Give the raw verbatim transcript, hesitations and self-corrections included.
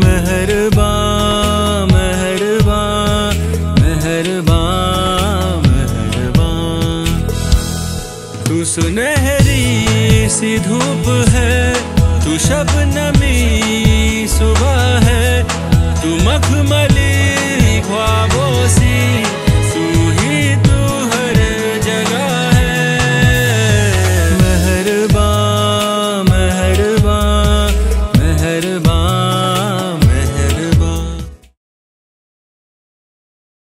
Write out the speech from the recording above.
मेहरबां मेहरबां मेहरबां मेहरबां। तू सुनहरी सी धूप है, तू शबनमी सुबह है, तू मखमली ख्वाबों सी।